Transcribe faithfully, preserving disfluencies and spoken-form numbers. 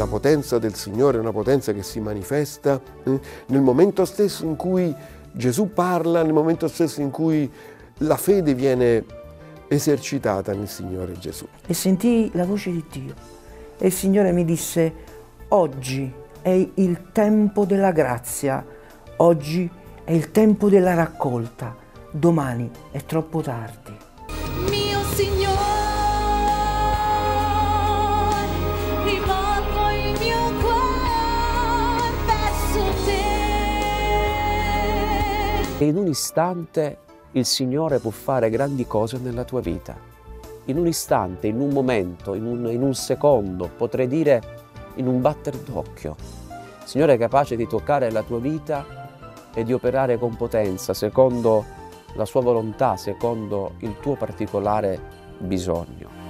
La potenza del Signore è una potenza che si manifesta nel momento stesso in cui Gesù parla, nel momento stesso in cui la fede viene esercitata nel Signore Gesù. E sentii la voce di Dio e il Signore mi disse: oggi è il tempo della grazia, oggi è il tempo della raccolta, domani è troppo tardi. Mio Signore, e in un istante il Signore può fare grandi cose nella tua vita. In un istante, in un momento, in un, in un secondo, potrei dire in un batter d'occhio. Il Signore è capace di toccare la tua vita e di operare con potenza, secondo la sua volontà, secondo il tuo particolare bisogno.